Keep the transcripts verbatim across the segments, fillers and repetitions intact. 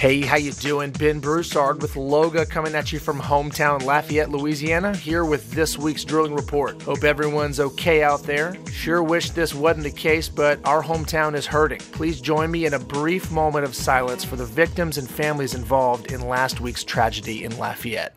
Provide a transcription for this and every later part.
Hey, how you doing? Ben Broussard with LOGA coming at you from hometown Lafayette, Louisiana, here with this week's drilling report. Hope everyone's okay out there. Sure wish this wasn't the case, but our hometown is hurting. Please join me in a brief moment of silence for the victims and families involved in last week's tragedy in Lafayette.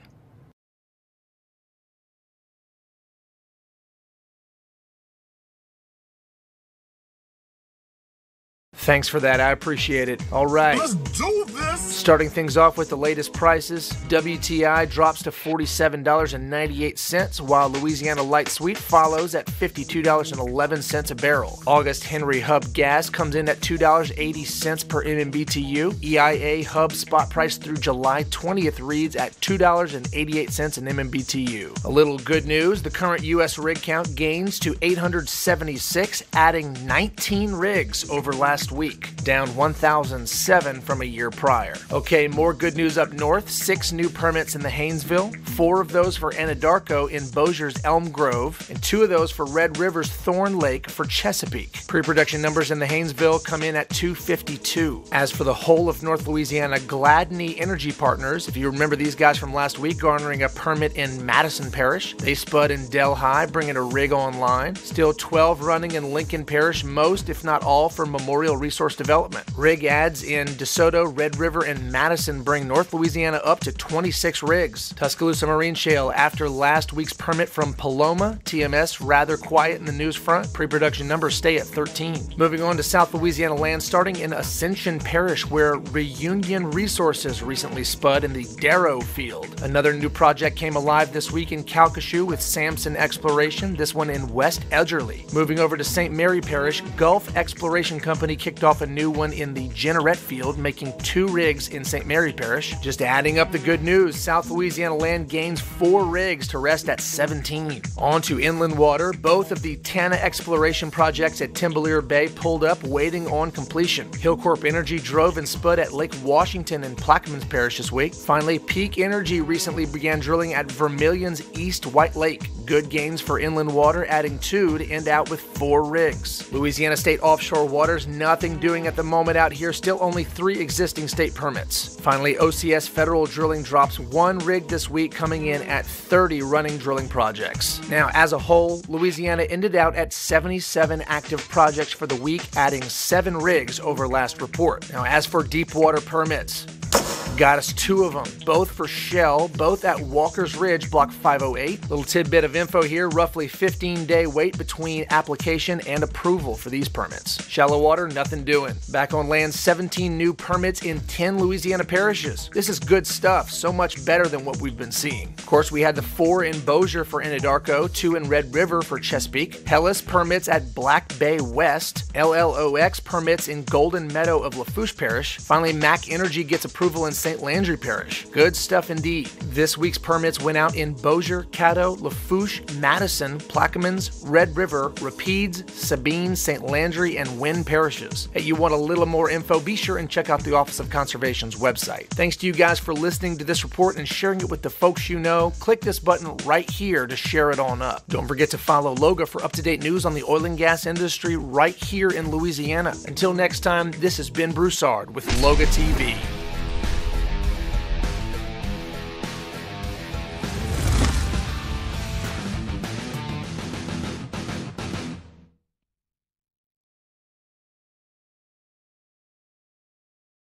Thanks for that. I appreciate it. All right. Let's do this. Starting things off with the latest prices. W T I drops to forty-seven dollars and ninety-eight cents, while Louisiana Light Sweet follows at fifty-two dollars and eleven cents a barrel. August Henry Hub gas comes in at two dollars and eighty cents per M M B T U. E I A Hub spot price through July twentieth reads at two dollars and eighty-eight cents an M M B T U. A little good news. The current U S rig count gains to eight hundred seventy-six, adding nineteen rigs over last week, down one thousand seven from a year prior. Okay, more good news up north. Six new permits in the Haynesville, four of those for Anadarko in Bossier's Elm Grove, and two of those for Red River's Thorn Lake for Chesapeake. Pre-production numbers in the Haynesville come in at two fifty-two. As for the whole of North Louisiana, Gladney Energy Partners, if you remember these guys from last week, garnering a permit in Madison Parish. They spud in Delhi, bringing a rig online. Still twelve running in Lincoln Parish, most if not all for Memorial Resource Development. Rig adds in DeSoto, Red River, and Madison bring North Louisiana up to twenty-six rigs. Tuscaloosa Marine Shale, after last week's permit from Paloma, T M S rather quiet in the news front. Pre-production numbers stay at thirteen. Moving on to South Louisiana land, starting in Ascension Parish, where Reunion Resources recently spud in the Darrow Field. Another new project came alive this week in Calcasieu with Samson Exploration, this one in West Edgerly. Moving over to Saint Mary Parish, Gulf Exploration Company Company kicked off a new one in the Generette Field, making two rigs in Saint Mary Parish. Just adding up the good news, South Louisiana land gains four rigs to rest at seventeen. On to inland water, both of the Tana exploration projects at Timberlier Bay pulled up, waiting on completion. Hillcorp Energy drove and spud at Lake Washington in Plaquemines Parish this week. Finally, Peak Energy recently began drilling at Vermilion's East White Lake. Good gains for inland water, adding two to end out with four rigs. Louisiana State Offshore Waters, nothing doing at the moment out here, still only three existing state permits. Finally, O C S Federal Drilling drops one rig this week, coming in at thirty running drilling projects. Now, as a whole, Louisiana ended out at seventy-seven active projects for the week, adding seven rigs over last report. Now, as for deep water permits, got us two of them, both for Shell, both at Walker's Ridge, Block five oh eight. Little tidbit of info here, roughly fifteen day wait between application and approval for these permits. Shallow water, nothing doing. Back on land, seventeen new permits in ten Louisiana parishes. This is good stuff, so much better than what we've been seeing. Of course, we had the four in Bossier for Anadarko, two in Red River for Chesapeake, Hellas permits at Black Bay West, L L O X permits in Golden Meadow of Lafourche Parish. Finally, Mac Energy gets approval in Saint Landry Parish. Good stuff indeed. This week's permits went out in Bossier, Caddo, Lafourche, Madison, Plaquemines, Red River, Rapides, Sabine, Saint Landry, and Wynn parishes. If you want a little more info, be sure and check out the Office of Conservation's website. Thanks to you guys for listening to this report and sharing it with the folks you know. Click this button right here to share it on up. Don't forget to follow LOGA for up-to-date news on the oil and gas industry right here in Louisiana. Until next time, this has been Ben Broussard with LOGA T V.